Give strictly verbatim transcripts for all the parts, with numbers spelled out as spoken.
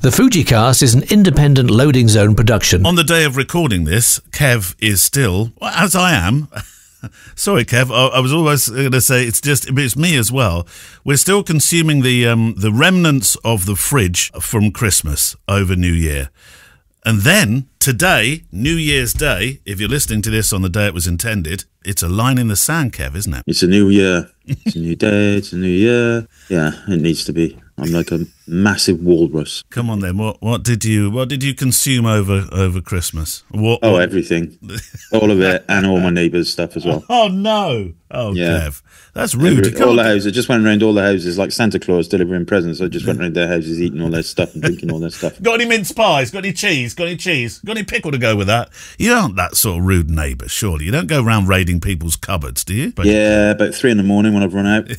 The FujiCast is an independent loading zone production. On the day of recording this, Kev is still, as I am, sorry Kev, I was almost going to say it's just, it's me as well. We're still consuming the, um, the remnants of the fridge from Christmas over New Year. And then, today, New Year's Day, if you're listening to this on the day it was intended, it's a line in the sand, Kev, isn't it? It's a new year. It's a new day. It's a new year. Yeah, it needs to be. I'm like a massive walrus. Come on, then. What what did you what did you consume over over Christmas? What, oh, what? Everything, all of it, and all my neighbours' stuff as well. Oh no! Oh, yeah. Kev, that's rude. Every, all the houses. I just went around all the houses like Santa Claus delivering presents. I just went around their houses, eating all their stuff and drinking all their stuff. Got any mince pies? Got any cheese? Got any cheese? Got any pickle to go with that? You aren't that sort of rude neighbour, surely. You don't go around raiding people's cupboards, do you? Basically. Yeah, about three in the morning when I've run out.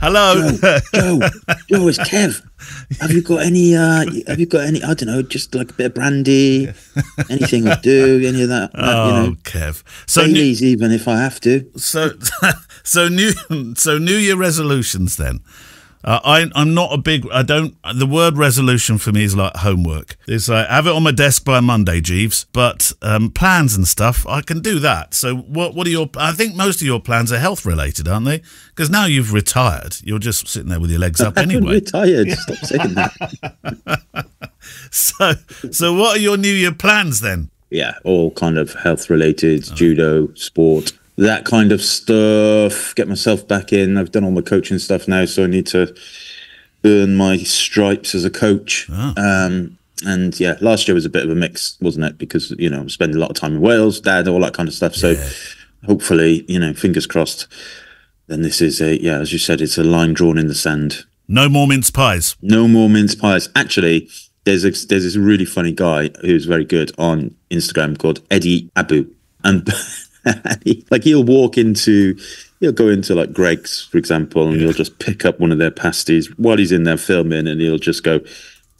Hello. Joe, Joe, Joe, it's Kev. Have you got any, uh, have you got any, I don't know, just like a bit of brandy, anything will do, any of that. that oh, you know, Kev. So Baileys, even if I have to. So, so new, so New Year resolutions then. Uh, I, I'm not a big, I don't, the word resolution for me is like homework. It's like, have it on my desk by Monday, Jeeves, but um, plans and stuff, I can do that. So what What are your, I think most of your plans are health related, aren't they? Because now you've retired. You're just sitting there with your legs up anyway. I'm retired, stop saying that. so, so what are your New Year plans then? Yeah, all kind of health related, oh. judo, sport. That kind of stuff, get myself back in. I've done all my coaching stuff now, so I need to earn my stripes as a coach. Oh. Um, and, yeah, last year was a bit of a mix, wasn't it? Because, you know, I'm spending a lot of time in Wales, dad, all that kind of stuff. So yeah. Hopefully, you know, fingers crossed, then this is a, yeah, as you said, it's a line drawn in the sand. No more mince pies. No more mince pies. Actually, there's, a, there's this really funny guy who's very good on Instagram called Eddie Abbew. And... like he'll walk into, he'll go into like Greg's, for example, and yeah. he'll just pick up one of their pasties while he's in there filming, and he'll just go,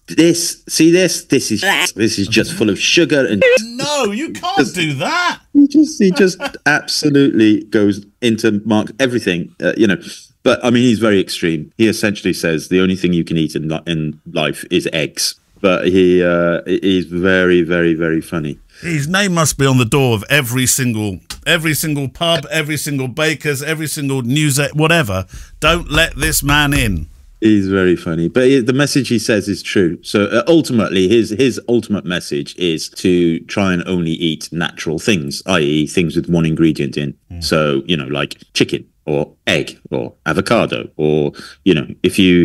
"This, see this? This is this is just full of sugar." And no, you can't just, do that. He just he just absolutely goes into Mark everything, uh, you know. But I mean, he's very extreme. He essentially says the only thing you can eat in in life is eggs. But he uh, he's very very very funny. His name must be on the door of every single, every single pub, every single baker's, every single news, whatever. Don't let this man in. He's very funny, but the message he says is true. So uh, ultimately, his his ultimate message is to try and only eat natural things, that is, things with one ingredient in. Mm. So you know, like chicken or egg or avocado, or you know, if you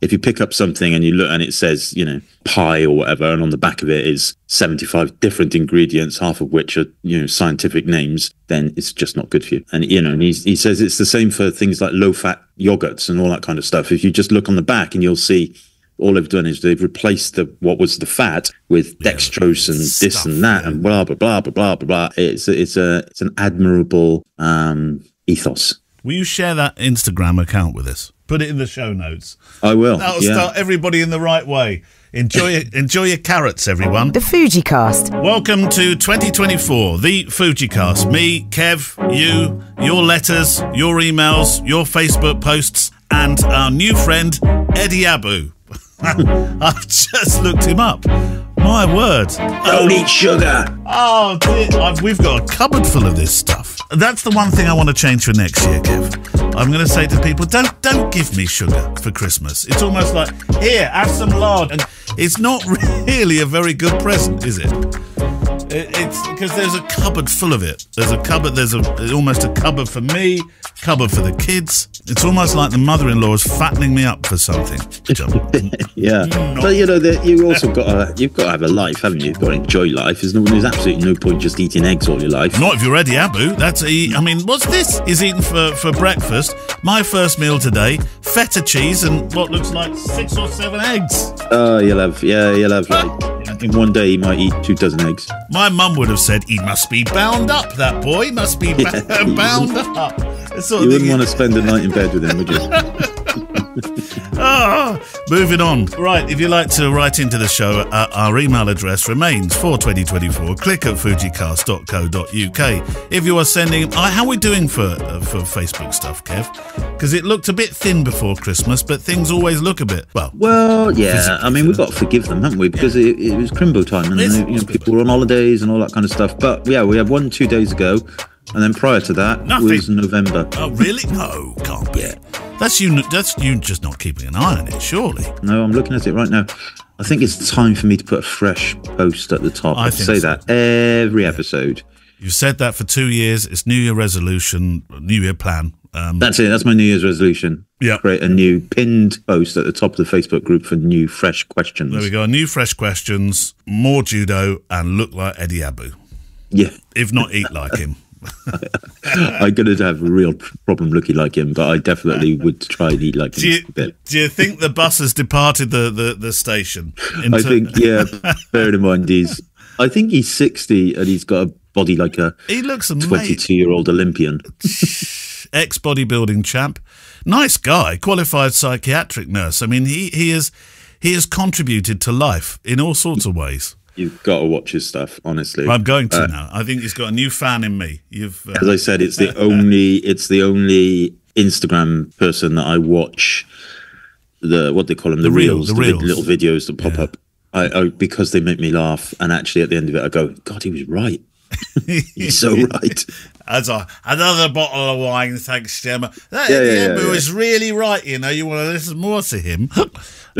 if you pick up something and you look and it says you know pie or whatever, and on the back of it is seventy-five different ingredients, half of which are you know scientific names, then it's just not good for you. And you know, and he he says it's the same for things like low-fat yogurts and all that kind of stuff. If you just look on the back and you'll see all they've done is they've replaced the what was the fat with dextrose yeah, and stuff, this and that yeah. and blah blah blah blah blah blah. It's it's a it's an admirable um, ethos. Will you share that Instagram account with us? Put it in the show notes. I will. That'll yeah. start everybody in the right way. Enjoy your, enjoy your carrots, everyone. The FujiCast. Welcome to twenty twenty-four, the FujiCast. Me, Kev, you, your letters, your emails, your Facebook posts, and our new friend, Eddie Abbew. I've just looked him up. My word. Don't eat sugar. Oh, dear. I've, we've got a cupboard full of this stuff. That's the one thing I want to change for next year, Kev. I'm going to say to people, don't don't give me sugar for Christmas. It's almost like, here, have some lard. And it's not really a very good present, is it? it it's because there's a cupboard full of it. There's a cupboard, there's a almost a cupboard for me, cupboard for the kids. It's almost like the mother-in-law is fattening me up for something. yeah. Not. But, you know, the, you've also got to, you've got to have a life, haven't you? You've got to enjoy life. There's, no, there's absolutely no point just eating eggs all your life. Not if you're Eddie Abbew. That's I mean, what's this? Is eaten for, for breakfast. My first meal today, feta cheese and what looks like six or seven eggs. Oh, you'll have, yeah, you'll have like, I think one day he might eat two dozen eggs. My mum would have said, he must be bound up, that boy, must be yeah, bound up. Sort of you wouldn't want to spend the night in bed with him, would you? Ah, moving on. Right, if you'd like to write into the show, uh, our email address remains for twenty twenty-four. Click at fujicast dot co dot U K. If you are sending... Uh, how are we doing for, uh, for Facebook stuff, Kev? Because it looked a bit thin before Christmas, but things always look a bit... Well, well yeah, I mean, we've got to forgive them, haven't we? Because yeah. it, it was crimbo time and you know, people were on holidays and all that kind of stuff. But yeah, we had one two days ago. And then prior to that, Nothing. was November. Oh, really? No, can't be. Yeah. That's you. That's you just not keeping an eye on it, surely. No, I'm looking at it right now. I think it's time for me to put a fresh post at the top. I, I say so. that every episode. You've said that for two years. It's New Year resolution, New Year plan. Um, that's it. That's my New Year's resolution. Yeah. Create a new pinned post at the top of the Facebook group for new fresh questions. There we go. New fresh questions, more judo, and look like Eddie Abbew. Yeah. If not, eat like him. I could have a real problem looking like him, but I definitely would try and eat like him. Do you, a bit. Do you think the bus has departed the, the, the station? I think, yeah, bearing in mind he's, I think he's sixty and he's got a body like a he looks twenty-two-year-old Olympian. Ex-bodybuilding champ. Nice guy, qualified psychiatric nurse. I mean, he, he, is, he has contributed to life in all sorts of ways. You've got to watch his stuff, honestly. I'm going to uh, now. I think he's got a new fan in me. You've, uh, as I said, it's the only it's the only Instagram person that I watch. The what they call them, the, the reels, reels, the, the reels. little videos that pop yeah. up, I, I because they make me laugh. And actually, at the end of it, I go, "God, he was right. He's so right." As a, another bottle of wine, thanks, Gemma. That yeah, yeah, yeah, yeah. was really right. You know, you want to listen more to him.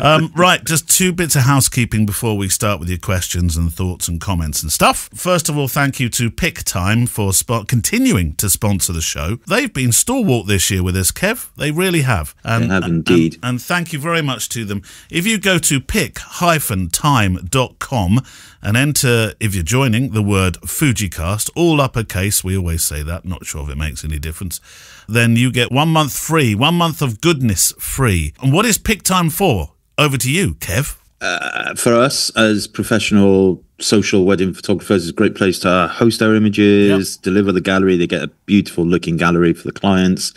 Um, right, just two bits of housekeeping before we start with your questions and thoughts and comments and stuff. First of all, thank you to Pick Time for spot continuing to sponsor the show. They've been stalwart this year with us, Kev. They really have. Um, they have indeed. And, and thank you very much to them. If you go to pick time dot com and enter, if you're joining, the word FujiCast, all uppercase, we always say that, not sure if it makes any difference, then you get one month free, one month of goodness free. And what is Pick Time for? Over to you, Kev. Uh, for us, as professional social wedding photographers, it's a great place to host our images, yep. deliver the gallery. They get a beautiful-looking gallery for the clients.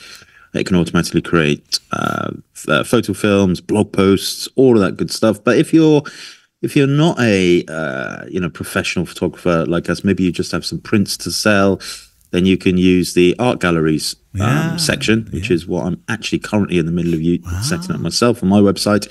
They can automatically create uh, uh, photo films, blog posts, all of that good stuff. But if you're if you're not a uh, you know professional photographer like us, maybe you just have some prints to sell. Then you can use the art galleries um, yeah, section, which yeah. is what I'm actually currently in the middle of you wow. setting up myself on my website,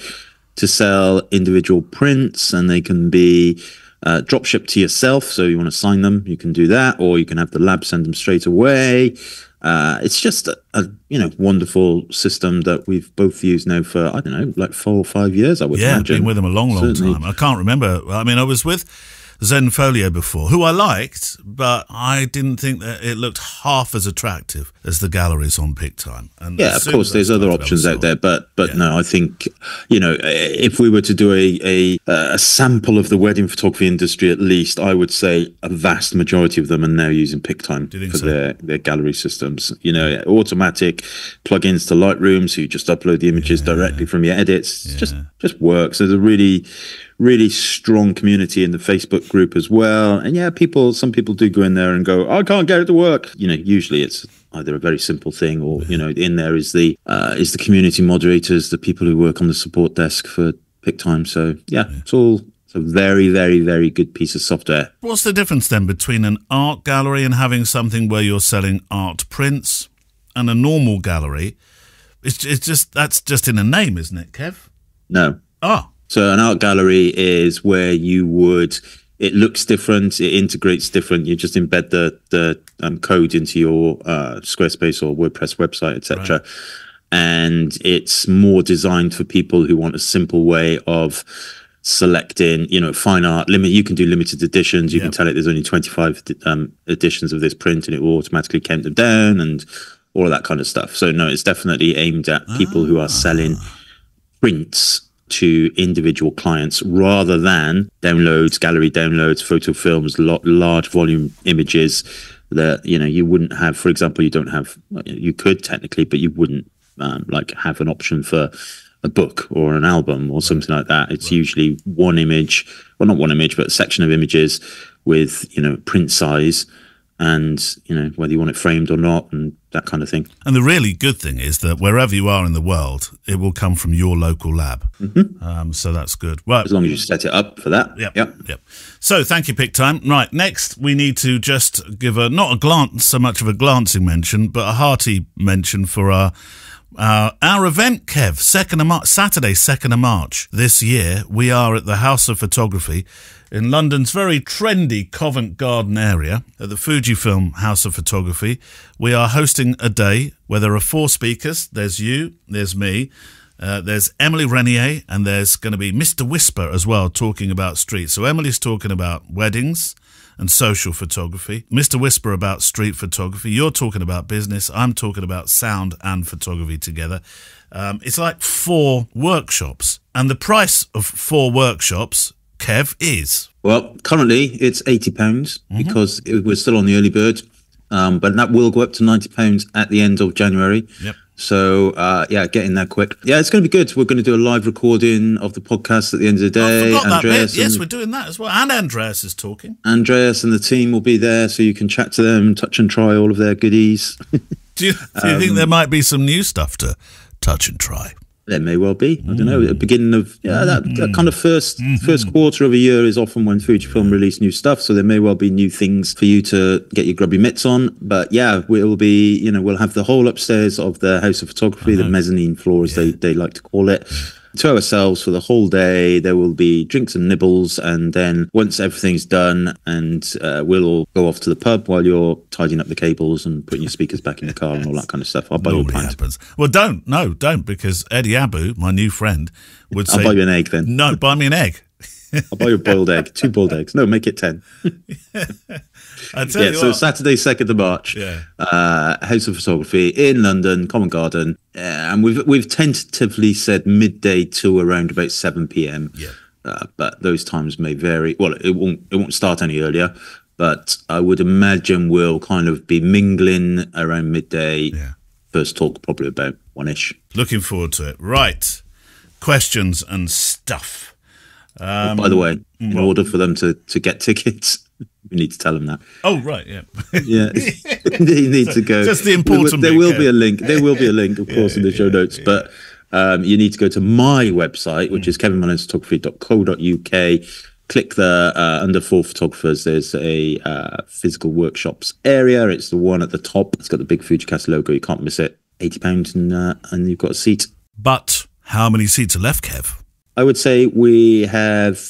to sell individual prints, and they can be uh, drop shipped to yourself. So you want to sign them, you can do that, or you can have the lab send them straight away. Uh, it's just a, a you know wonderful system that we've both used now for, I don't know, like four or five years, I would yeah, imagine. Yeah, been with them a long, long Certainly. time. I can't remember. I mean, I was with Zenfolio before, who I liked, but I didn't think that it looked half as attractive as the galleries on Pick Time. And yeah, of course, there's other options out there, but but yeah. no, I think you know if we were to do a, a a sample of the wedding photography industry, at least I would say a vast majority of them are now using Pick Time for so? their their gallery systems. You know, automatic plugins to Lightroom, so you just upload the images yeah. directly from your edits. Yeah. Just just works. There's a really really strong community in the Facebook group as well. And yeah, people, some people do go in there and go, I can't get it to work. You know, usually it's either a very simple thing or, you know, in there is the, uh, is the community moderators, the people who work on the support desk for Pick Time. So yeah, yeah. it's all, it's a very, very, very good piece of software. What's the difference then between an art gallery and having something where you're selling art prints and a normal gallery? It's, it's just, that's just in a name, isn't it, Kev? No. Oh, so an art gallery is where you would, it looks different, it integrates different, you just embed the, the um, code into your uh, Squarespace or WordPress website, et cetera. Right. And it's more designed for people who want a simple way of selecting, you know, fine art, limit. You can do limited editions, you yep. can tell it there's only twenty-five um, editions of this print and it will automatically count them down and all of that kind of stuff. So no, it's definitely aimed at people ah. who are selling prints to individual clients rather than downloads, gallery downloads, photo films, large volume images that, you know, you wouldn't have, for example, you don't have, you could technically, but you wouldn't um, like have an option for a book or an album or something like that. It's right. usually one image, well, not one image, but a section of images with, you know, print size. and, you know, whether you want it framed or not and that kind of thing. And the really good thing is that wherever you are in the world, it will come from your local lab. Mm-hmm. um, so that's good. Right. As long as you set it up for that. Yep, yep. Yep. So thank you, Pick Time. Right, next we need to just give a, not a glance, so much of a glancing mention, but a hearty mention for our Uh, our event, Kev, second of March, Saturday, second of March this year. We are at the House of Photography in London's very trendy Covent Garden area at the Fujifilm House of Photography. We are hosting a day where there are four speakers. There's you, there's me, uh, there's Emily Renier, and there's going to be Mister Whisper as well, talking about street. So Emily's talking about weddings and social photography. Mister Whisper about street photography. You're talking about business. I'm talking about sound and photography together. Um, it's like four workshops. And the price of four workshops, Kev, is? Well, currently it's eighty pounds mm-hmm. because it, we're still on the early bird. Um, but that will go up to ninety pounds at the end of January. Yep. So, uh, yeah, get in there quick. Yeah, it's going to be good. We're going to do a live recording of the podcast at the end of the day. I forgot Andreas that bit. Yes, and we're doing that as well. And Andreas is talking. Andreas and the team will be there, so you can chat to them, touch and try all of their goodies. Do you, do you um, think there might be some new stuff to touch and try? There may well be. I don't know. At the beginning of, yeah, that, that kind of first mm-hmm. first quarter of a year is often when Fujifilm release new stuff. So there may well be new things for you to get your grubby mitts on. But yeah, we'll be, you know, we'll have the whole upstairs of the House of Photography, the mezzanine floor, as yeah. they, they like to call it, to ourselves for the whole day. There will be drinks and nibbles, and then once everything's done, and uh, we'll all go off to the pub while you're tidying up the cables and putting your speakers back in the car and all that kind of stuff. I'll buy you a pint. Well, don't. No, don't, because Eddie Abbew, my new friend, would say... I'll buy you an egg then. No, buy me an egg. I'll buy you a boiled egg. Two boiled eggs. No, make it ten. I tell yeah, you so what. Saturday, second of March, yeah. uh, House of Photography in London, Covent Garden, uh, and we've we've tentatively said midday to around about seven p m. Yeah, uh, but those times may vary. Well, it won't it won't start any earlier, but I would imagine we'll kind of be mingling around midday. Yeah. First talk probably about one ish. Looking forward to it. Right, questions and stuff. Um, well, by the way, in well, order for them to to get tickets. We need to tell them that. Oh, right, yeah. Yeah, they need so, to go. Just the important There will, there will be a link. There will be a link, of yeah, course, in the show yeah, notes. Yeah. But um, you need to go to my website, which mm. is kevin mons photography dot co dot uk. Click there uh, under four photographers. There's a uh, physical workshops area. It's the one at the top. It's got the big FujiCast logo. You can't miss it. eighty pounds and, uh, and you've got a seat. But how many seats are left, Kev? I would say we have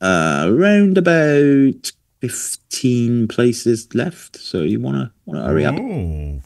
uh, around about... fifteen places left, so you want to want to hurry up. Ooh,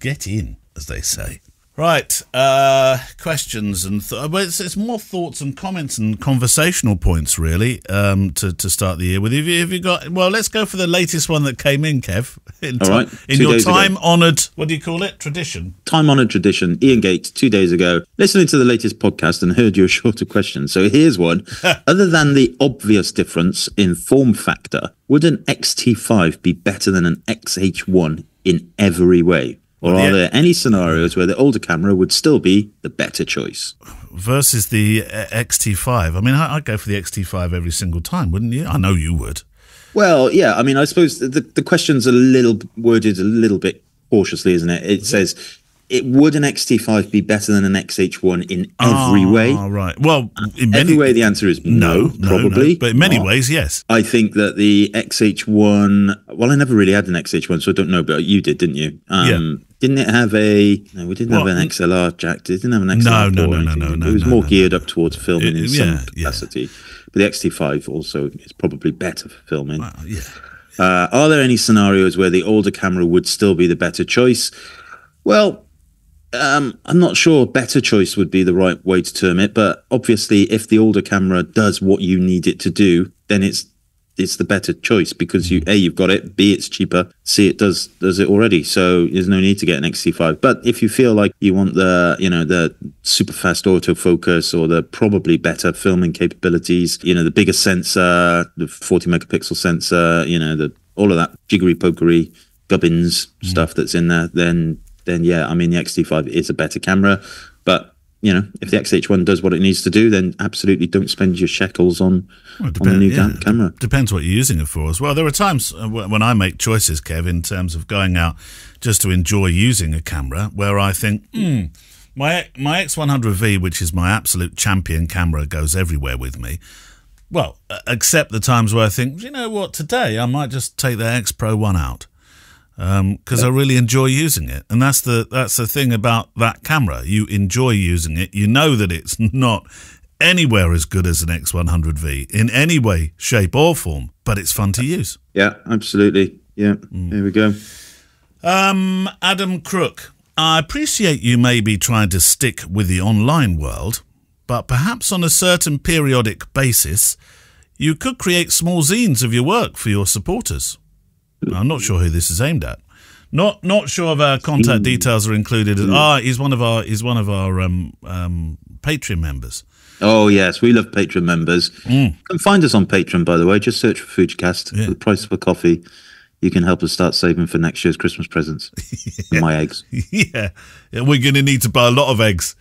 get in, as they say. Right, uh, questions and th well, it's, it's more thoughts and comments and conversational points, really, um, to, to start the year with. Have you, have you got, well, let's go for the latest one that came in, Kev. In All right. In your time-honoured, what do you call it, tradition? Time-honoured tradition. Ian Gates, two days ago, listening to the latest podcast and heard your shorter question. So here's one. Other than the obvious difference in form factor, would an X T five be better than an X H one in every way? Or are there any scenarios where the older camera would still be the better choice? Versus the X T five. I mean, I'd go for the X T five every single time, wouldn't you? I know you would. Well, yeah. I mean, I suppose the, the question's a little worded a little bit cautiously, isn't it? It says... It would an X T five be better than an X H one in every oh, way? Oh, right. Well, in many every way, the answer is no, no probably. No, but in many not. ways, yes. I think that the X H one, well, I never really had an X H one, so I don't know, but you did, didn't you? Um, yeah. Didn't it have a, no, we didn't what? have an X L R jack. It didn't have an X L R. No, no, no, no, no. It was no, more no, geared no, up towards filming it, in yeah, some capacity. Yeah. But the X T five also is probably better for filming. Well, yeah. Uh, are there any scenarios where the older camera would still be the better choice? Well, Um, I'm not sure better choice would be the right way to term it, but obviously if the older camera does what you need it to do, then it's it's the better choice because you A, you've got it, B, it's cheaper, C, it does does it already, so there's no need to get an X T five. But if you feel like you want the, you know, the super fast autofocus or the probably better filming capabilities, you know, the bigger sensor, the forty megapixel sensor, you know, the all of that jiggery pokery gubbins mm. stuff that's in there, then... then yeah, I mean, the X T five is a better camera, but you know, if the X H one does what it needs to do, then absolutely don't spend your shekels on, well, depend, on a new yeah, camera. Depends what you're using it for as well. There are times when I make choices, Kev, in terms of going out just to enjoy using a camera, where I think, hmm, my, my X one hundred V, which is my absolute champion camera, goes everywhere with me. Well, except the times where I think, you know what, today I might just take the X Pro one out. Because um, I really enjoy using it, and that's the that's the thing about that camera. You enjoy using it. You know that it's not anywhere as good as an X one hundred V in any way, shape, or form, but it's fun to use. Yeah, absolutely. Yeah, mm. There we go. Um, Adam Crook, I appreciate you maybe trying to stick with the online world, but perhaps on a certain periodic basis, you could create small zines of your work for your supporters. I'm not sure who this is aimed at. Not not sure if our contact details are included. Ah, he's one of our he's one of our um, um, Patreon members. Oh yes, we love Patreon members. Mm. You can find us on Patreon, by the way. Just search for Fujicast yeah. for the price of a coffee. You can help us start saving for next year's Christmas presents. yeah. And my eggs. Yeah, we're going to need to buy a lot of eggs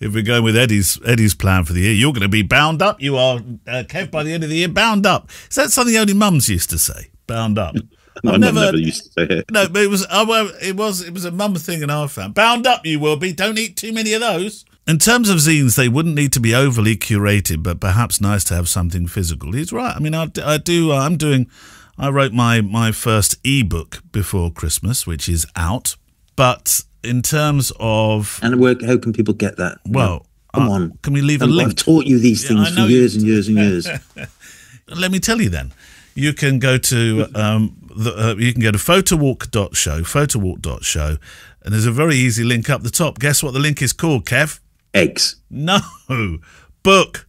if we're going with Eddie's Eddie's plan for the year. You're going to be bound up. You are, uh, Kev, by the end of the year, bound up. Is that something only mums used to say? Bound up. No, I've never, never used to say it. No, but it was, it was, it was a mum thing in our family. Bound up you will be. Don't eat too many of those. In terms of zines, they wouldn't need to be overly curated, but perhaps nice to have something physical. He's right. I mean, I, I do, I'm doing, I wrote my, my first ebook before Christmas, which is out. But in terms of... And where, how can people get that? Well, come uh, on. Can we leave a link? I've taught you these things yeah, for years and years and years. Let me tell you then. You can go to um, the, uh, you can go to photowalk dot show, photowalk dot show, and there's a very easy link up the top. Guess what the link is called, Kev? Eggs. No, book.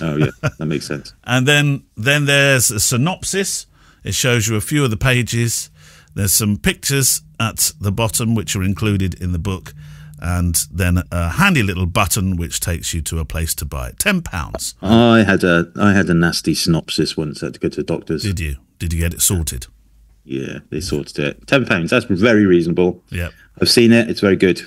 Oh yeah, that makes sense. And then then there's a synopsis. It shows you a few of the pages. There's some pictures at the bottom which are included in the book, and then a handy little button which takes you to a place to buy it. ten pounds. I had a I had a nasty synopsis once. I had to go to the doctor's. Did you? Did you get it sorted? Yeah, they sorted it. ten pounds. That's very reasonable. Yeah. I've seen it. It's very good.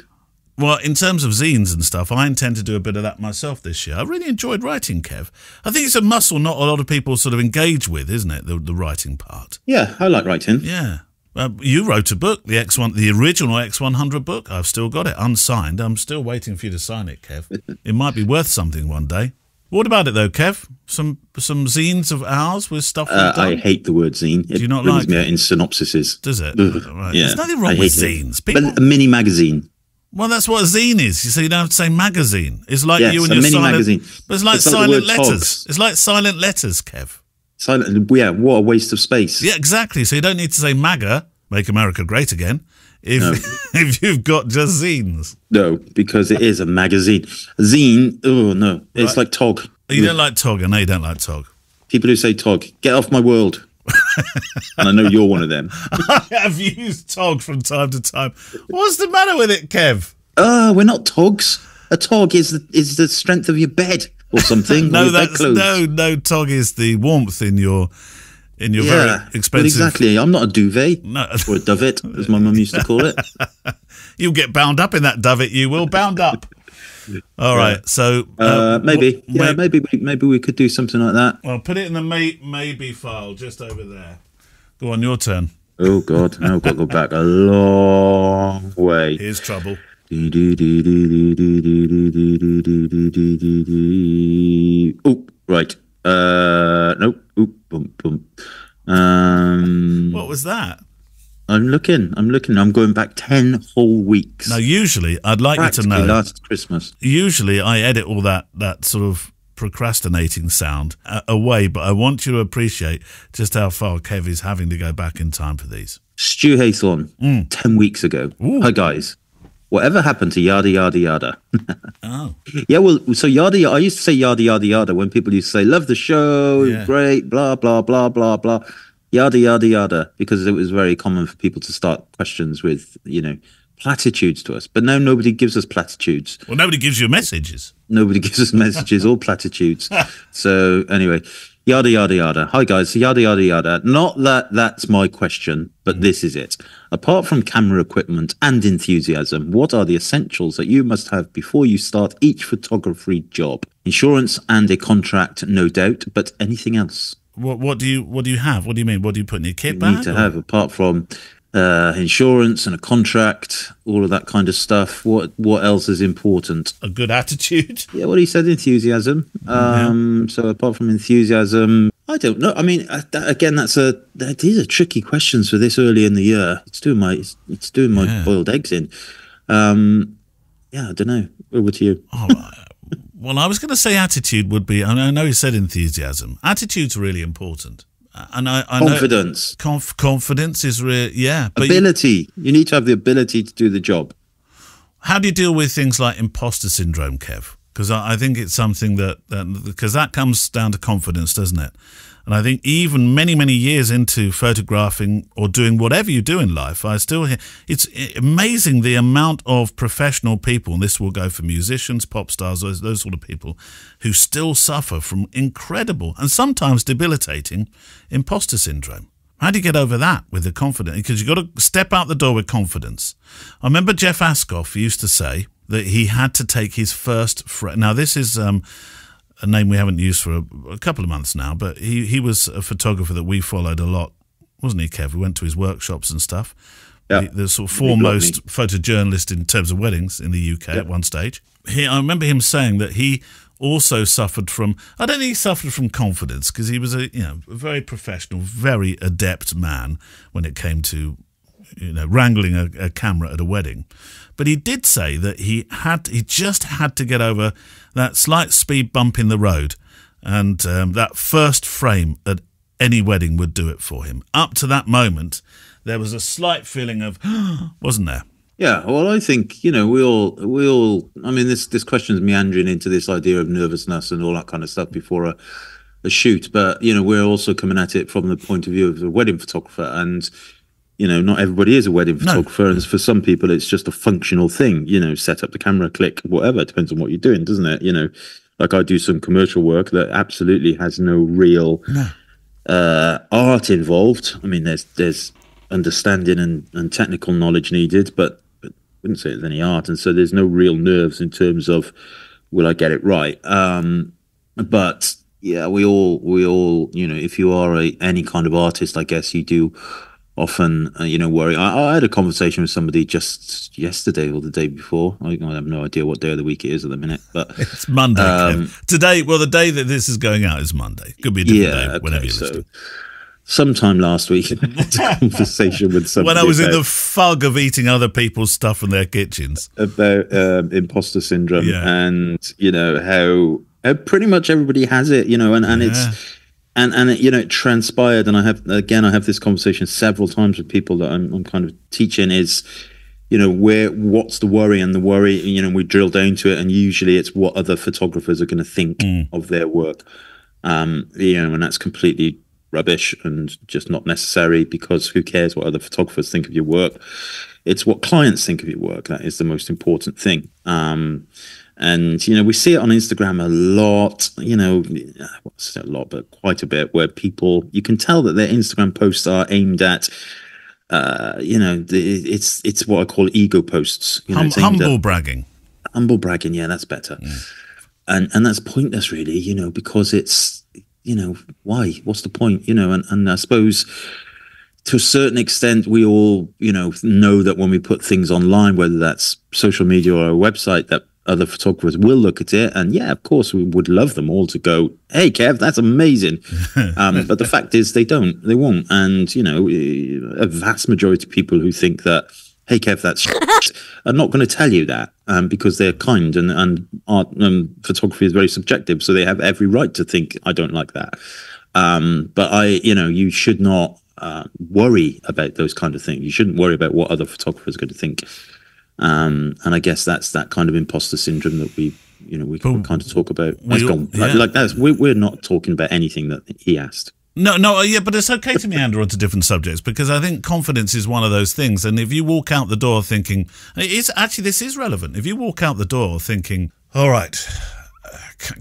Well, in terms of zines and stuff, I intend to do a bit of that myself this year. I really enjoyed writing, Kev. I think it's a muscle not a lot of people sort of engage with, isn't it? The, the writing part. Yeah, I like writing. Yeah. Uh, you wrote a book, the X one, the original X one hundred book. I've still got it unsigned. I'm still waiting for you to sign it, Kev. It might be worth something one day. What about it though, Kev? Some some zines of ours with stuff. Uh, I hate the word zine. It Do you not brings like me it? Out in synopsises. Does it? Right. Yeah. There's nothing wrong with zines. People... But a mini magazine. Well, that's what a zine is. So you don't have to say magazine. It's like yes, you and your mini silent. Magazine. But it's like it's silent like letters. Togs. It's like silent letters, Kev. Silent, yeah, what a waste of space. Yeah, exactly. So you don't need to say MAGA, Make America Great Again, if no. if you've got just zines. No, because it is a magazine. Zine, oh no, it's right. Like tog. You don't like tog, I know you don't like tog. People who say tog, get off my world. And I know you're one of them. I have used tog from time to time. What's the matter with it, Kev? Uh, we're not togs. A tog is the, is the strength of your bed. Or something. No, that's, no, no. Tog is the warmth in your in your yeah, very expensive. Exactly. I'm not a duvet no. or a duvet, as my mum used to call it. You'll get bound up in that duvet. You will bound up. All right. Yeah. So uh, uh, maybe, yeah, maybe, maybe, maybe we could do something like that. Well, put it in the may, maybe file just over there. Go on, your turn. Oh God, now I've got to go back a long way. Here's trouble. Oh, right. Uh, no. Oop, boom, boom. Um, what was that? I'm looking. I'm looking. I'm going back ten whole weeks. Now, usually, I'd like you to know. Last Christmas. Usually, I edit all that that sort of procrastinating sound away, but I want you to appreciate just how far Kev is having to go back in time for these. Stu Haythorne, mm. ten weeks ago. Ooh. Hi guys. Whatever happened to yada, yada, yada? Oh. Yeah, well, so yada, yada, I used to say yada, yada, yada when people used to say, love the show, yeah. Great, blah, blah, blah, blah, blah, yada, yada, yada, because it was very common for people to start questions with, you know, platitudes to us. But now nobody gives us platitudes. Well, nobody gives you messages. Nobody gives us messages or platitudes. So anyway, yada, yada, yada. Hi, guys. Yada, yada, yada. Not that that's my question, but this is it. Apart from camera equipment and enthusiasm, what are the essentials that you must have before you start each photography job? Insurance and a contract, no doubt, but anything else? What, what do you what do you have? What do you mean? What do you put in your kit bag? You need to or? have, apart from uh, insurance and a contract, all of that kind of stuff. What what else is important? A good attitude. Yeah, well, he said enthusiasm. Um, yeah. So apart from enthusiasm, I don't know. I mean, I, that, again, that's a that, these are tricky questions for this early in the year. It's doing my it's, it's doing my yeah. boiled eggs in. Um, yeah, I don't know. Over to you. All right. Well, I was going to say attitude would be, and I know you said enthusiasm. Attitude's really important. And I, I confidence. Know conf, confidence is real, yeah. But ability. You, you need to have the ability to do the job. How do you deal with things like imposter syndrome, Kev? Because I, I think it's something that, because that, that comes down to confidence, doesn't it? And I think even many, many years into photographing or doing whatever you do in life, I still hear, it's amazing the amount of professional people, and this will go for musicians, pop stars, those, those sort of people, who still suffer from incredible and sometimes debilitating imposter syndrome. How do you get over that with the confidence? Because you've got to step out the door with confidence. I remember Jeff Ascough used to say that he had to take his first friend. Now, this is... Um, a name we haven't used for a, a couple of months now, but he, he was a photographer that we followed a lot, wasn't he, Kev? We went to his workshops and stuff. Yeah. The, the sort of foremost photojournalist in terms of weddings in the U K yeah. at one stage. He, I remember him saying that he also suffered from, I don't think he suffered from confidence, because he was a you know a very professional, very adept man when it came to you know wrangling a, a camera at a wedding. But he did say that he had he just had to get over that slight speed bump in the road, and um, that first frame at any wedding would do it for him. Up to that moment, there was a slight feeling of, wasn't there? Yeah. Well, I think you know we all we all. I mean, this this question's meandering into this idea of nervousness and all that kind of stuff before a, a shoot. But you know, we're also coming at it from the point of view of a wedding photographer and. You know, not everybody is a wedding photographer, no. and for some people it's just a functional thing, you know, set up the camera, click, whatever, it depends on what you're doing, doesn't it? You know, like I do some commercial work that absolutely has no real no. Uh, art involved. I mean, there's there's understanding and, and technical knowledge needed, but I wouldn't say there's any art, and so there's no real nerves in terms of, will I get it right? Um, but, yeah, we all, we all, you know, if you are a, any kind of artist, I guess you do... often, uh, you know, worry. I, I had a conversation with somebody just yesterday or the day before. I, I have no idea what day of the week it is at the minute, but it's Monday. Um, Today, well, the day that this is going out is Monday. Could be a different yeah, day whenever okay, you listen. So sometime last week, I had a conversation with somebody when I was about, in the fog of eating other people's stuff from their kitchens about um, imposter syndrome yeah. and you know how, how pretty much everybody has it, you know, and and yeah. it's. And, and it, you know, it transpired, and I have, again, I have this conversation several times with people that I'm, I'm kind of teaching is, you know, where, what's the worry? And the worry, you know, we drill down to it, and usually it's what other photographers are going to think mm. of their work. Um, you know, and that's completely rubbish and just not necessary, because who cares what other photographers think of your work? It's what clients think of your work. That is the most important thing. Um, And, you know, we see it on Instagram a lot, you know, well, it's not a lot, but quite a bit, where people, you can tell that their Instagram posts are aimed at, uh, you know, the, it's it's what I call ego posts. You know, hum, humble at, bragging. Humble bragging, yeah, that's better. Yeah. And and that's pointless, really, you know, because it's, you know, why? What's the point? You know, and, and I suppose... to a certain extent, we all, you know, know that when we put things online, whether that's social media or a website, that other photographers will look at it. And yeah, of course, we would love them all to go, hey, Kev, that's amazing. um, but the fact is they don't, they won't. And, you know, a vast majority of people who think that, hey, Kev, that's shit, are not going to tell you that um, because they're kind, and, and art and photography is very subjective. So they have every right to think, I don't like that. Um, but I, you know, you should not, Uh, worry about those kind of things. You shouldn't worry about what other photographers are going to think. Um, and I guess that's that kind of imposter syndrome that we, you know, we can kind of talk about. That's all, gone. Yeah. Like, like that's, we, we're not talking about anything that he asked. No, no, yeah, but it's okay to meander onto different subjects, because I think confidence is one of those things. And if you walk out the door thinking, it's actually, this is relevant. If you walk out the door thinking, all right,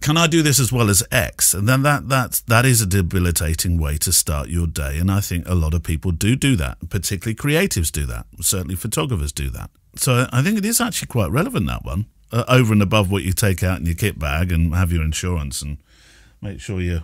can I do this as well as X? And then that that's that is a debilitating way to start your day. And I think a lot of people do do that, particularly creatives do that. Certainly photographers do that. So I think it is actually quite relevant, that one, uh, over and above what you take out in your kit bag and have your insurance and make sure you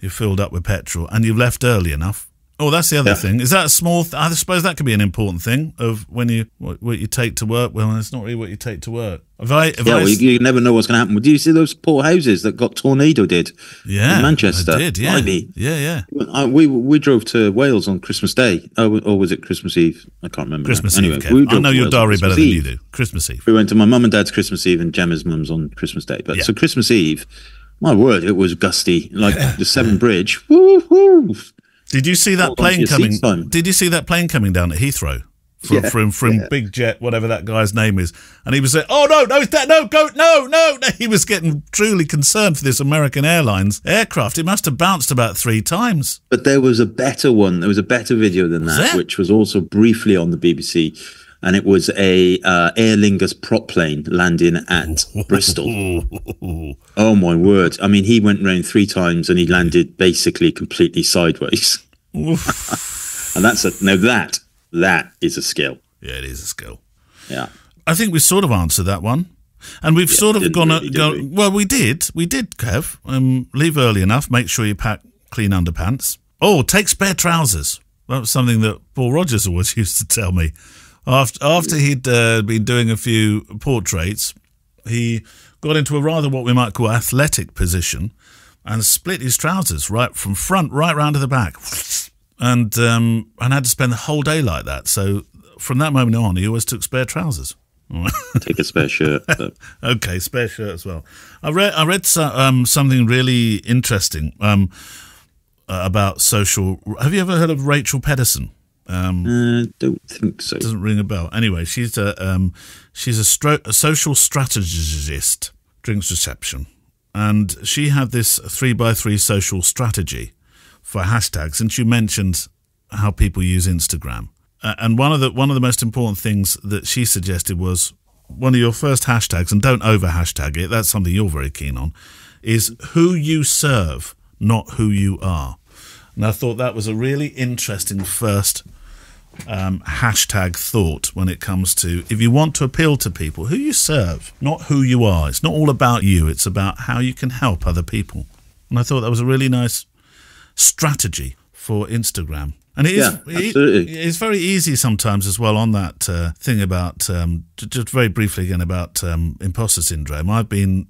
you're filled up with petrol and you've left early enough. Oh, that's the other yeah. thing. Is that a small? Th I suppose that could be an important thing of when you what, what you take to work. Well, it's not really what you take to work. If I, if yeah, I well, you, you never know what's going to happen. Did you see those poor houses that got tornadoed? Yeah, in Manchester. I did, yeah, Blimey. yeah, yeah. I, we we drove to Wales on Christmas Day, oh, or was it Christmas Eve? I can't remember. Christmas now. Eve. Anyway, we I know your diary better than you do. Christmas Eve. We went to my mum and dad's Christmas Eve and Gemma's mum's on Christmas Day. But yeah. so Christmas Eve, my word, it was gusty, like yeah. the Severn Bridge. Woo hoo! Did you see that Hold plane coming? Seat, did you see that plane coming down at Heathrow from yeah, from, from yeah. Big Jet, whatever that guy's name is? And he was saying, "Oh no, no, that no, go, no, no, no!" He was getting truly concerned for this American Airlines aircraft. It must have bounced about three times. But there was a better one. There was a better video than that, was which was also briefly on the B B C, and it was a uh, Aer Lingus prop plane landing at Bristol. Oh my word! I mean, he went round three times and he landed basically completely sideways. And that's a now that that is a skill. Yeah, it is a skill. Yeah, I think we sort of answered that one, and we've yeah, sort of we gone. Really, go, we? Well, we did, we did, Kev. Um, leave early enough. Make sure you pack clean underpants. Oh, take spare trousers. That was something that Paul Rogers always used to tell me. After after he'd uh, been doing a few portraits, he got into a rather what we might call athletic position, and split his trousers right from front right round to the back. And um, and had to spend the whole day like that. So from that moment on, he always took spare trousers. Take a spare shirt. But... okay, spare shirt as well. I read I read so, um, something really interesting um, uh, about social. Have you ever heard of Rachel Pederson? Um, uh, don't think so. Doesn't ring a bell. Anyway, she's a um, she's a, stro a social strategist. Drinks reception, and she had this three by three social strategy for hashtags, and she mentioned how people use Instagram. Uh, and one of the one of the most important things that she suggested was one of your first hashtags, and don't over hashtag it. That's something you're very keen on, is who you serve, not who you are. And I thought that was a really interesting first um, hashtag thought when it comes to if you want to appeal to people, who you serve, not who you are. It's not all about you. It's about how you can help other people. And I thought that was a really nice strategy for Instagram. And it yeah, is it, it's very easy sometimes as well on that uh, thing about, um, just very briefly again, about um, imposter syndrome. I've been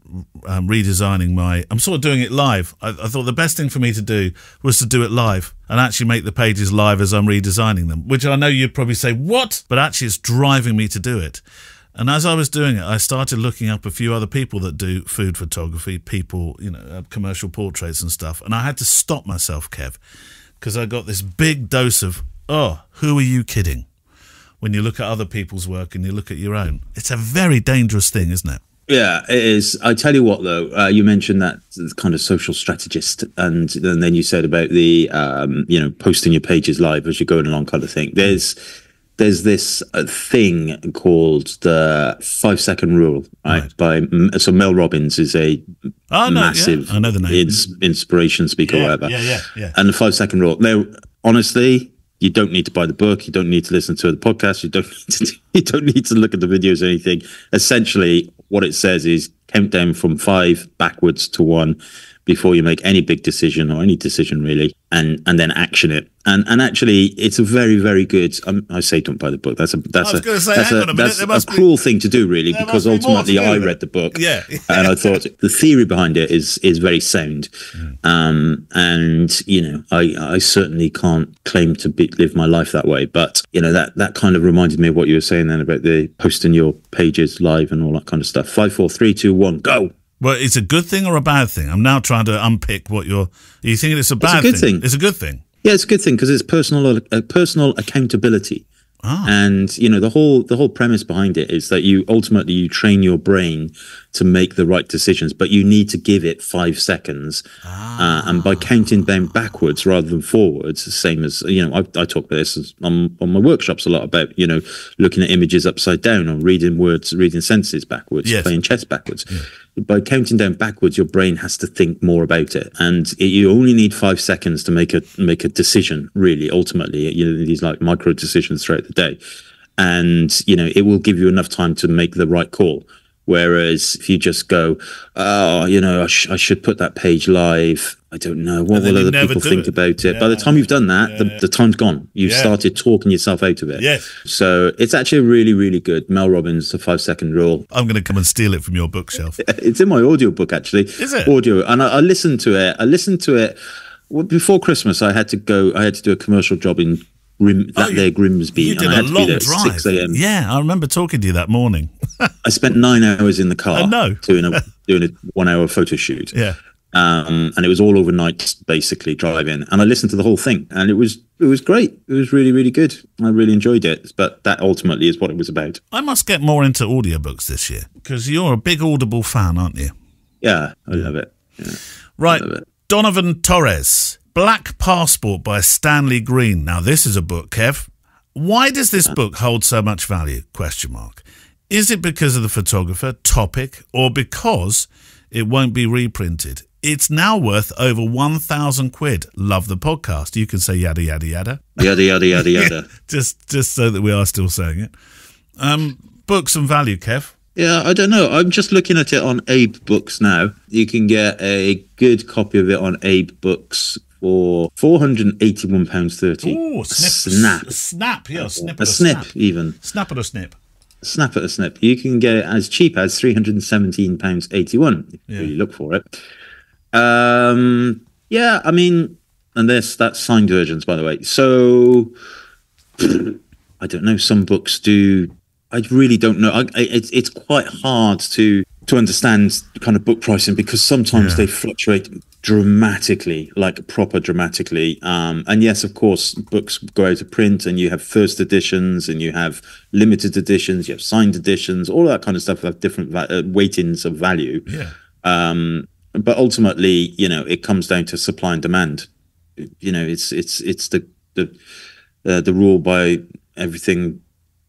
um, redesigning my, I'm sort of doing it live. I, I thought the best thing for me to do was to do it live and actually make the pages live as I'm redesigning them, which I know you'd probably say, what? But actually it's driving me to do it. And as I was doing it, I started looking up a few other people that do food photography, people, you know, commercial portraits and stuff. And I had to stop myself, Kev, because I got this big dose of, oh, who are you kidding? When you look at other people's work and you look at your own. It's a very dangerous thing, isn't it? Yeah, it is. I tell you what, though, uh, you mentioned that kind of social strategist, and, and then you said about the, um, you know, posting your pages live as you're going along kind of thing. There's there's this thing called the five-second rule, right? right? By so Mel Robbins is a oh, no, massive yeah. I know the name. Ins inspiration speaker, yeah, or whatever. Yeah, yeah, yeah. And the five-second rule. Now, honestly, you don't need to buy the book. You don't need to listen to the podcast. You don't need to, you don't need to look at the videos or anything. Essentially, what it says is count down from five backwards to one before you make any big decision or any decision really, and and then action it. And and actually, it's a very very good. Um, I say don't buy the book. That's a that's a say, that's a, a, that's a cruel be, thing to do really, because ultimately I read the book, yeah, and I thought the theory behind it is is very sound. Mm. Um, and you know, I I certainly can't claim to be, live my life that way, but you know that that kind of reminded me of what you were saying then about the posting your pages live and all that kind of stuff. Five, four, three, two, one, go. Well, it's a good thing or a bad thing? I'm now trying to unpick what you're... Are you thinking it's a bad it's a good thing? thing? It's a good thing. Yeah, it's a good thing because it's personal uh, personal accountability. Ah. And, you know, the whole the whole premise behind it is that you ultimately you train your brain to make the right decisions, but you need to give it five seconds. Ah. Uh, and by counting down backwards rather than forwards, the same as, you know, I, I talk about this on, on my workshops a lot about, you know, looking at images upside down or reading words, reading sentences backwards, yes. playing chess backwards. Yeah. by counting down backwards, your brain has to think more about it, and it, you only need five seconds to make a make a decision. Really, ultimately, you know, these like micro decisions throughout the day, and you know it will give you enough time to make the right call. Whereas if you just go, oh, you know, I, sh I should put that page live. I don't know. What will other people think about it? Yeah. By the time you've done that, yeah, the, yeah. the time's gone. You've yeah. started talking yourself out of it. Yes. So it's actually really, really good. Mel Robbins, The Five-Second Rule. I'm going to come and steal it from your bookshelf. It's in my audio book, actually. Is it? Audio. And I, I listened to it. I listened to it well, before Christmas. I had to go, I had to do a commercial job in Grim, that oh, there Grimsby. You did and I had a long to be there at six A M Yeah, I remember talking to you that morning. I spent nine hours in the car oh, no. doing a doing a one hour photo shoot. Yeah, um, and it was all overnight, basically driving. And I listened to the whole thing, and it was it was great. It was really really good. I really enjoyed it. But that ultimately is what it was about. I must get more into audiobooks this year because you're a big Audible fan, aren't you? Yeah, I love it. Yeah, right, love it. Donovan Torres. Black Passport by Stanley Green. Now, this is a book, Kev. Why does this book hold so much value? Question mark. Is it because of the photographer, topic, or because it won't be reprinted? It's now worth over one thousand quid. Love the podcast. You can say yada, yada, yada. Yada, yada, yada, yada. just, just so that we are still saying it. Um, books and value, Kev. Yeah, I don't know. I'm just looking at it on Abe Books now. You can get a good copy of it on Abe Books for four hundred and eighty-one pounds thirty. Oh, snap. A snap, yeah. A snip, a snip, snap. even. Snap at a snip. Snap at a snip. You can get it as cheap as three hundred and seventeen pounds eighty-one if yeah. you really look for it. Um, yeah, I mean, and this, that's signed versions, by the way. So, I don't know. Some books do. I really don't know. I, I, it's, it's quite hard to, to understand kind of book pricing because sometimes yeah. they fluctuate dramatically, like proper dramatically. Um, and yes, of course, books go out of print and you have first editions and you have limited editions, you have signed editions, all that kind of stuff have different uh, weightings of value. Yeah. Um, but ultimately, you know, it comes down to supply and demand. You know, it's it's it's the the uh, the rule by everything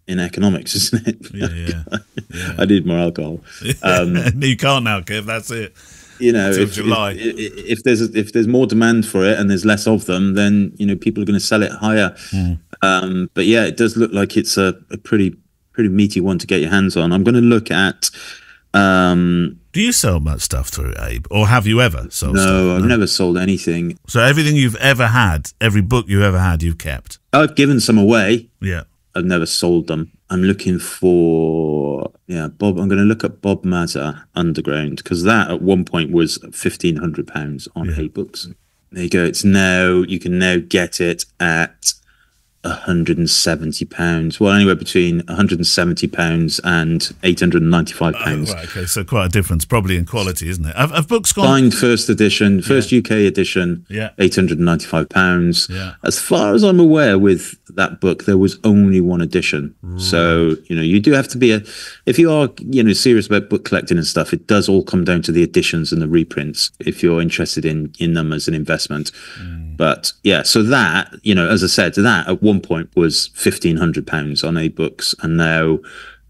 in economics, isn't it? Yeah, yeah. yeah. I need more alcohol. Um, you can't now, Kev. That's it. You know, if, July. If, if there's a, if there's more demand for it and there's less of them, then you know people are going to sell it higher. Yeah. Um, but yeah, it does look like it's a, a pretty pretty meaty one to get your hands on. I'm going to look at. Um, Do you sell much stuff through Abe, or have you ever sold? No, stuff? I've no? never sold anything. So everything you've ever had, every book you've ever had, you've kept. I've given some away. Yeah, I've never sold them. I'm looking for, yeah, Bob. I'm going to look at Bob Mazza Underground because that at one point was fifteen hundred pounds on yeah. Abe Books. There you go. It's now, you can now get it at one hundred and seventy pounds. Well, anywhere between one hundred and seventy pounds and eight hundred and ninety-five pounds. Oh, right, okay. So quite a difference probably in quality, isn't it? Have, have books gone? Signed first edition, first yeah. U K edition, yeah. eight hundred and ninety-five pounds. Yeah. As far as I'm aware with that book, there was only one edition. Right. So, you know, you do have to be a, if you are, you know, serious about book collecting and stuff, it does all come down to the editions and the reprints if you're interested in, in them as an investment. Mm. But yeah, so that, you know, as I said, that at one point was fifteen hundred pounds on Abe Books, and now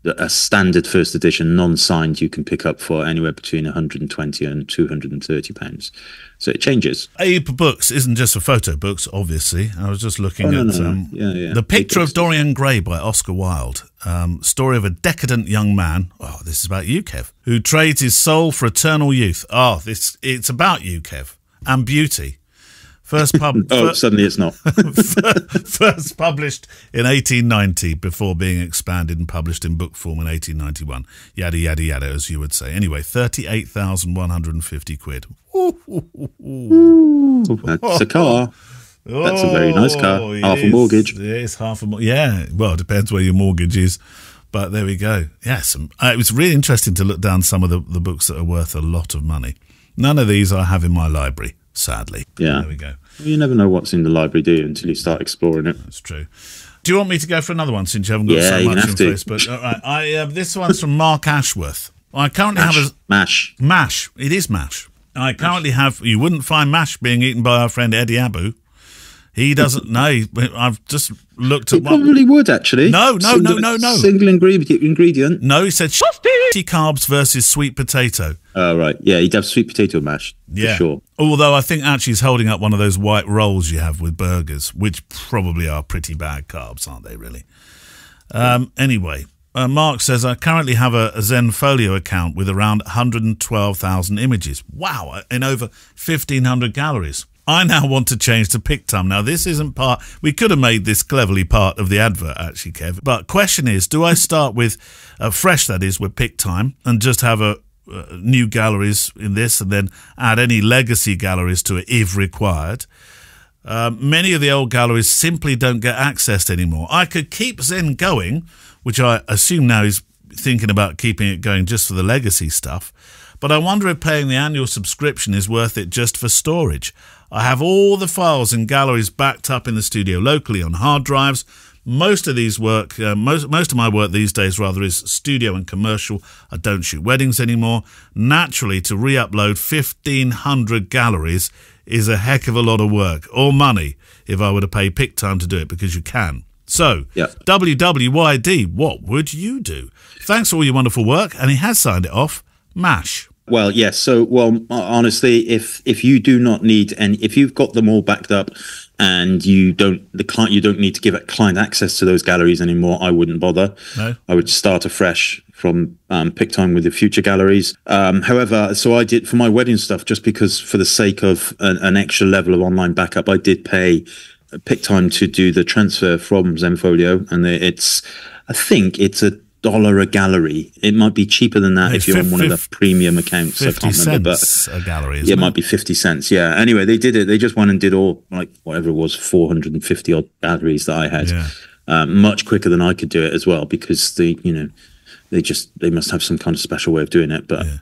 a standard first edition non-signed you can pick up for anywhere between one hundred and twenty and two hundred and thirty pounds. So it changes. Abe Books isn't just for photo books, obviously. I was just looking oh, at no, no. Um, yeah, yeah. The Picture of Dorian Gray by Oscar Wilde. Um, story of a decadent young man. Oh, this is about you, Kev. Who trades his soul for eternal youth. Oh, this it's about you, Kev, and beauty. First pub oh, first, suddenly it's not. First published in eighteen ninety before being expanded and published in book form in eighteen ninety-one. Yada, yada, yada, as you would say. Anyway, thirty-eight thousand one hundred and fifty quid. Ooh, ooh, ooh. Ooh, that's a car. Oh, that's a very nice car. Half yes, a mortgage. Yes, half a mortgage. Yeah, well, it depends where your mortgage is. But there we go. Yes, yeah, uh, it was really interesting to look down some of the, the books that are worth a lot of money. None of these I have in my library. Sadly. Yeah. There we go. Well, you never know what's in the library, do you, until you start exploring it. That's true. Do you want me to go for another one since you haven't got yeah, so much on to. Facebook? All right. I, uh, this one's from Mark Ashworth. I currently mash. have a... Mash. Mash. It is mash. I currently mash. have... You wouldn't find mash being eaten by our friend Eddie Abbew. He doesn't know. I've just looked at one. He probably would, actually. No, no, single, no, no, no. Single ingredient. No, he said shitty carbs versus sweet potato. Oh, uh, right. Yeah, he'd have sweet potato mash, yeah. for sure. Although I think actually he's holding up one of those white rolls you have with burgers, which probably are pretty bad carbs, aren't they, really? Um, anyway, uh, Mark says, I currently have a, a Zenfolio account with around one hundred twelve thousand images. Wow, in over fifteen hundred galleries. I now want to change to PicTum. Now, this isn't part... We could have made this cleverly part of the advert, actually, Kev. But question is, do I start with uh, fresh, that is, with PicTime, and just have a uh, new galleries in this and then add any legacy galleries to it if required? Uh, many of the old galleries simply don't get accessed anymore. I could keep Zen going, which I assume now is thinking about keeping it going just for the legacy stuff. But I wonder if paying the annual subscription is worth it just for storage. I have all the files and galleries backed up in the studio locally on hard drives. Most of these work, uh, most, most of my work these days rather is studio and commercial. I don't shoot weddings anymore. Naturally, to re-upload fifteen hundred galleries is a heck of a lot of work or money if I were to pay PicTime to do it, because you can. So, yeah. W W Y D, what would you do? Thanks for all your wonderful work. And he has signed it off, Mash. Well, yes. So, well, honestly, if if you do not need, and if you've got them all backed up, and you don't, the client, you don't need to give a client access to those galleries anymore, I wouldn't bother. No. I would start afresh from um, PicTime with the future galleries. Um, however, so I did for my wedding stuff, just because for the sake of an, an extra level of online backup, I did pay PicTime to do the transfer from Zenfolio, and it's, I think it's a dollar a gallery. It might be cheaper than that, hey, if you're on one of the premium accounts. fifty I can't remember, cents but a gallery, yeah, it might be fifty cents, yeah. Anyway, they did it. They just went and did all, like, whatever it was, four hundred fifty odd galleries that I had, yeah. um, much quicker than I could do it as well, because they, you know, they just, they must have some kind of special way of doing it, but yeah.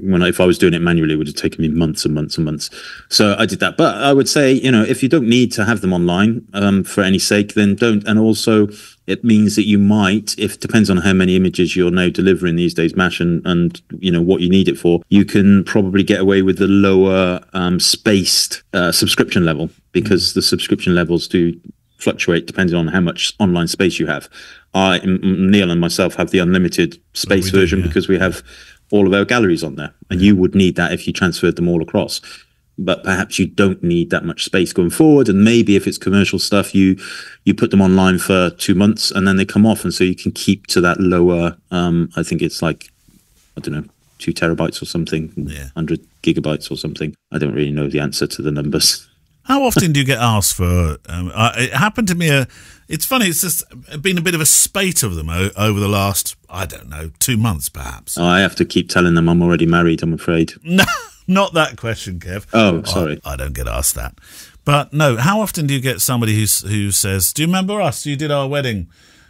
When I, if I was doing it manually, it would have taken me months and months and months. So I did that. But I would say, you know, if you don't need to have them online um, for any sake, then don't. And also, it means that you might, if depends on how many images you're now delivering these days, Mash, and, and you know, what you need it for, you can probably get away with the lower um, spaced uh, subscription level, because the subscription levels do fluctuate depending on how much online space you have. I, Neil and myself have the unlimited space do, version, yeah. because we have... all of our galleries on there, and you would need that if you transferred them all across. But perhaps you don't need that much space going forward, and maybe if it's commercial stuff, you you put them online for two months and then they come off, and so you can keep to that lower. Um, I think it's like, I don't know, two terabytes or something, yeah. hundred gigabytes or something. I don't really know the answer to the numbers. How often do you get asked for? Um, uh, it happened to me. A, it's funny. It's just been a bit of a spate of them o over the last, I don't know, two months perhaps. Oh, I have to keep telling them I'm already married, I'm afraid. No, not that question, Kev. Oh, sorry. I, I don't get asked that. But no, how often do you get somebody who's, who says, do you remember us? You did our wedding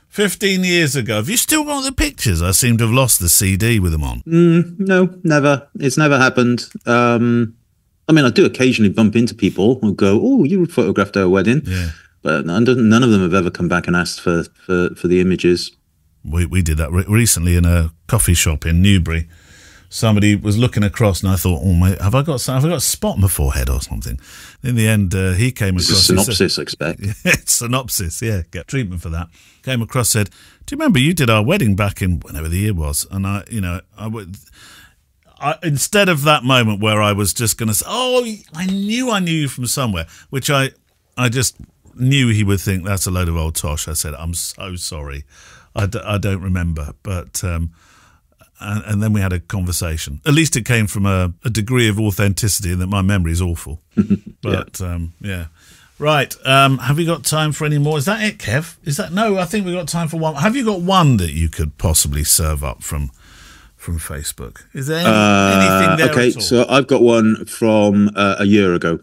fifteen years ago. Have you still got the pictures? I seem to have lost the C D with them on. Mm, no, never. It's never happened. Um... I mean, I do occasionally bump into people who go, oh, you photographed our wedding. Yeah. But none of them have ever come back and asked for, for, for the images. We, we did that re recently in a coffee shop in Newbury. Somebody was looking across, and I thought, oh, mate, have I got have I got a spot on my forehead or something? In the end, uh, he came across. It's a synopsis, I expect. Yeah, synopsis, yeah. Get treatment for that. Came across, said, do you remember you did our wedding back in whenever the year was? And I, you know, I would... I, instead of that moment where I was just going to say, oh, I knew I knew you from somewhere, which I I just knew he would think that's a load of old tosh. I said, I'm so sorry. I, d I don't remember. But um, and, and then we had a conversation. At least it came from a, a degree of authenticity, and that my memory is awful. But, yeah. Um, yeah. Right. Um, have we got time for any more? Is that it, Kev? Is that No, I think we've got time for one. Have you got one that you could possibly serve up from... from Facebook? Is there any, uh, anything there? Okay, so I've got one from uh, a year ago.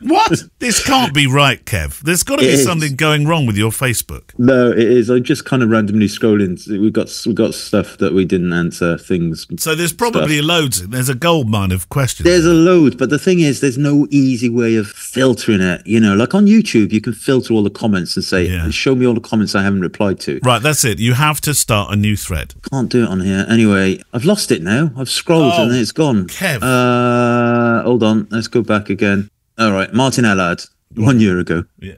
What? This can't be right, Kev. There's got to be something going wrong with your Facebook. No, it is. I'm just kind of randomly scrolling. We got we got stuff that we didn't answer, things. So there's probably stuff. Loads. There's a gold mine of questions. There's a load, but the thing is, there's no easy way of filtering it. You know, like on YouTube, you can filter all the comments and say, yeah. show me all the comments I haven't replied to. Right, that's it. You have to start a new thread. Can't do it on here. Anyway. I've lost it now. I've scrolled oh, and it's gone. Kev. Uh, hold on. Let's go back again. All right. Martin Allard. One year ago. Yeah.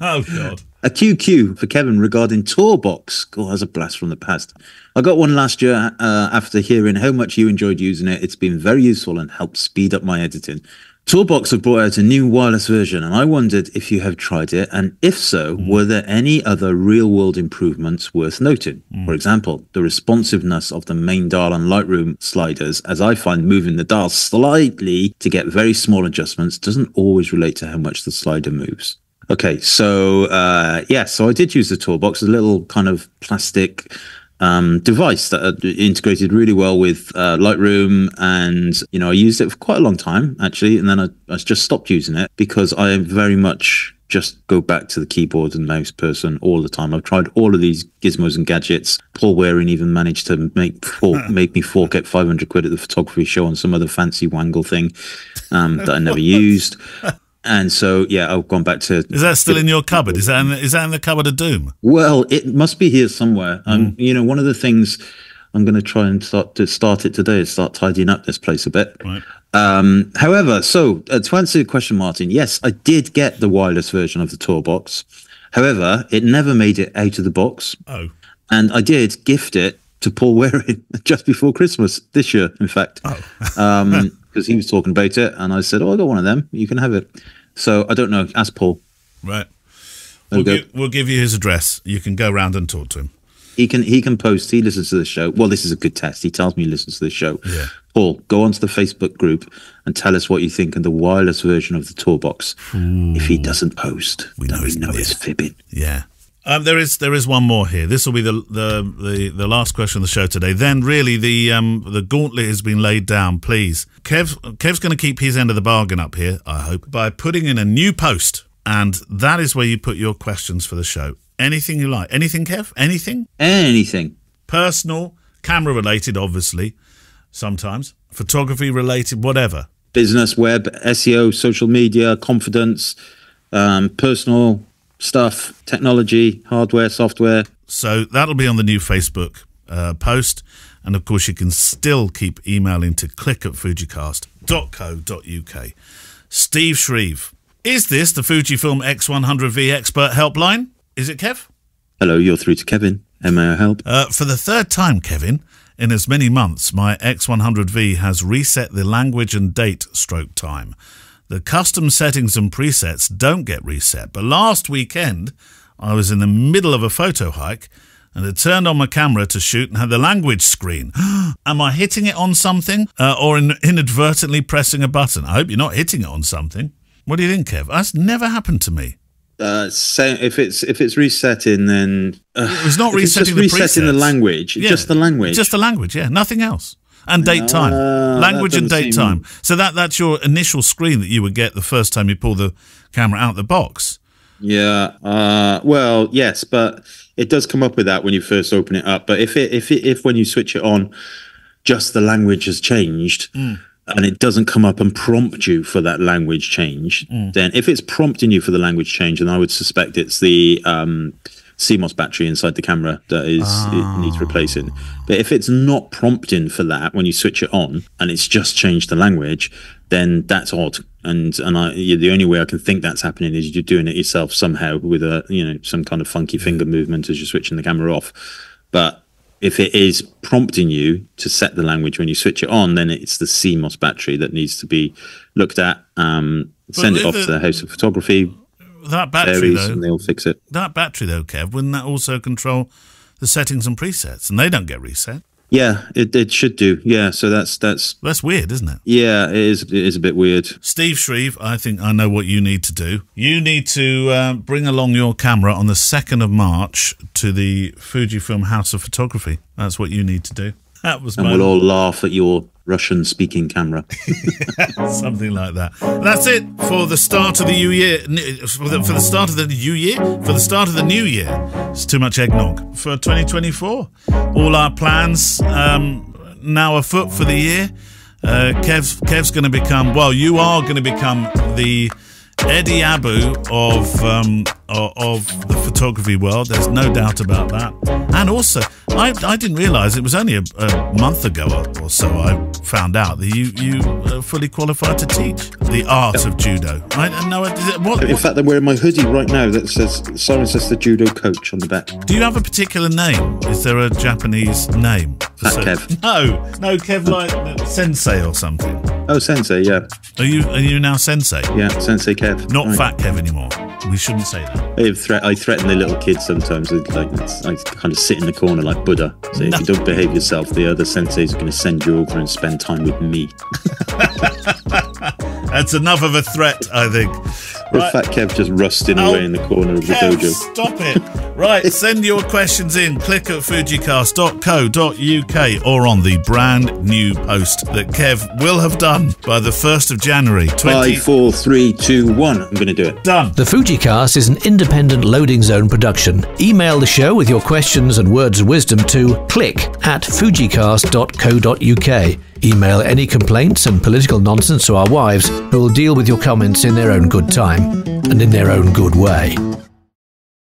Oh, God. A Q Q for Kevin regarding TourBox. Oh, that's a blast from the past. I got one last year uh, after hearing how much you enjoyed using it. It's been very useful and helped speed up my editing. TourBox have brought out a new wireless version, and I wondered if you have tried it, and if so, mm. were there any other real-world improvements worth noting? Mm. For example, the responsiveness of the main dial and Lightroom sliders, as I find moving the dial slightly to get very small adjustments doesn't always relate to how much the slider moves. Okay, so uh, yeah, so I did use the TourBox, a little kind of plastic um, device that uh, integrated really well with uh, Lightroom, and you know I used it for quite a long time actually, and then I, I just stopped using it because I very much just go back to the keyboard and mouse person all the time. I've tried all of these gizmos and gadgets. Paul Waring even managed to make four, make me fork out five hundred quid at the photography show on some other fancy wangle thing um, that I never used. And so, yeah, I've gone back to... Is that still in your cupboard? Is that in the, is that in the cupboard of doom? Well, it must be here somewhere. Um, mm. You know, one of the things I'm going to try and start to start it today is start tidying up this place a bit. Right. Um, however, so uh, to answer your question, Martin, yes, I did get the wireless version of the TourBox. However, it never made it out of the box. Oh. And I did gift it to Paul Waring just before Christmas this year, in fact. Oh. um, because he was talking about it, and I said, oh, I got one of them. You can have it. So I don't know. Ask Paul. Right. We'll, we give, we'll give you his address. You can go round and talk to him. He can he can post. He listens to the show. Well, this is a good test. He tells me he listens to the show. Yeah. Paul, go onto the Facebook group and tell us what you think of the wireless version of the TourBox. Ooh. If he doesn't post, we know, we know it's fibbing. Yeah. Um, there is there is one more here. This will be the, the the the last question of the show today. Then really the um the gauntlet has been laid down. Please, Kev Kev's going to keep his end of the bargain up here, I hope, by putting in a new post, and that is where you put your questions for the show. Anything you like, anything, Kev, anything, anything personal, camera related, obviously, sometimes photography related, whatever, business, web, S E O, social media, confidence, um, personal. Stuff, technology, hardware, software. So that'll be on the new Facebook uh, post. And, of course, you can still keep emailing to click at fujicast dot co dot U K. Steve Shreve, is this the Fujifilm X one hundred V Expert Helpline? Is it, Kev? Hello, you're through to Kevin. How may I help? Uh, for the third time, Kevin, in as many months, my X one hundred V has reset the language and date stroke time. The custom settings and presets don't get reset, but last weekend I was in the middle of a photo hike and I turned on my camera to shoot and had the language screen. Am I hitting it on something uh, or in inadvertently pressing a button? I hope you're not hitting it on something. What do you think, Kev? That's never happened to me. Uh, so if it's if it's resetting, then uh, it was not resetting, it's just the resetting the language. Yeah, just the language. Just the language. Yeah, nothing else. And date time. Uh, Language and date time. So that that's your initial screen that you would get the first time you pull the camera out of the box. Yeah. Uh, well, yes, but it does come up with that when you first open it up. But if it, if it, if when you switch it on, just the language has changed, mm. and it doesn't come up and prompt you for that language change, mm. then if it's prompting you for the language change, then I would suspect it's the... Um, C MOS battery inside the camera that is oh. it needs replacing. But if it's not prompting for that when you switch it on and it's just changed the language, then that's odd. And and I, the only way I can think that's happening is you're doing it yourself somehow with a you know some kind of funky finger movement as you're switching the camera off. But if it is prompting you to set the language when you switch it on, then it's the C MOS battery that needs to be looked at. Um, send it off to the House of Photography. That battery, though, and they'll fix it. That battery, though, Kev, wouldn't that also control the settings and presets? And they don't get reset. Yeah, it, it should do. Yeah, so that's that's that's weird, isn't it? Yeah, it is. It is a bit weird. Steve Shreve, I think I know what you need to do. You need to uh, bring along your camera on the second of March to the Fujifilm House of Photography. That's what you need to do. That was. And my we'll all laugh at your Russian-speaking camera. Yeah, something like that. That's it for the start of the new year. For the, for the start of the new year? For the start of the new year. It's too much eggnog. For twenty twenty-four, all our plans um, now afoot for the year. Uh, Kev, Kev's going to become... Well, you are going to become the Eddie Abbew of um, of the photography world. There's no doubt about that. And also, I, I didn't realise it was only a, a month ago or so I found out that you you are fully qualified to teach the art of judo. I no, what, in fact, I'm wearing my hoodie right now that says Simon says the judo coach on the back. Do you have a particular name? Is there a Japanese name? Fat Kev. No, no, Kev like Sensei or something. Oh, Sensei, yeah. Are you are you now Sensei? Yeah, Sensei Kev. Not right. Fat Kev anymore. We shouldn't say that. I, thre I threaten the little kids sometimes. Like I kind of sit in the corner like Buddha. So no. If you don't behave yourself, the other senseis are going to send you over and spend time with me. That's enough of a threat, I think. Well, right. Fat Kev just rusting oh, away in the corner of Kev, the dojo. Stop it. Right, send your questions in. Click at fujicast dot co dot U K or on the brand new post that Kev will have done by the first of January. five, four, three, two, one. I'm going to do it. Done. The FujiCast is an independent Loading Zone production. Email the show with your questions and words of wisdom to click at fujicast dot co dot U K. Email any complaints and political nonsense to our wives, who will deal with your comments in their own good time and in their own good way.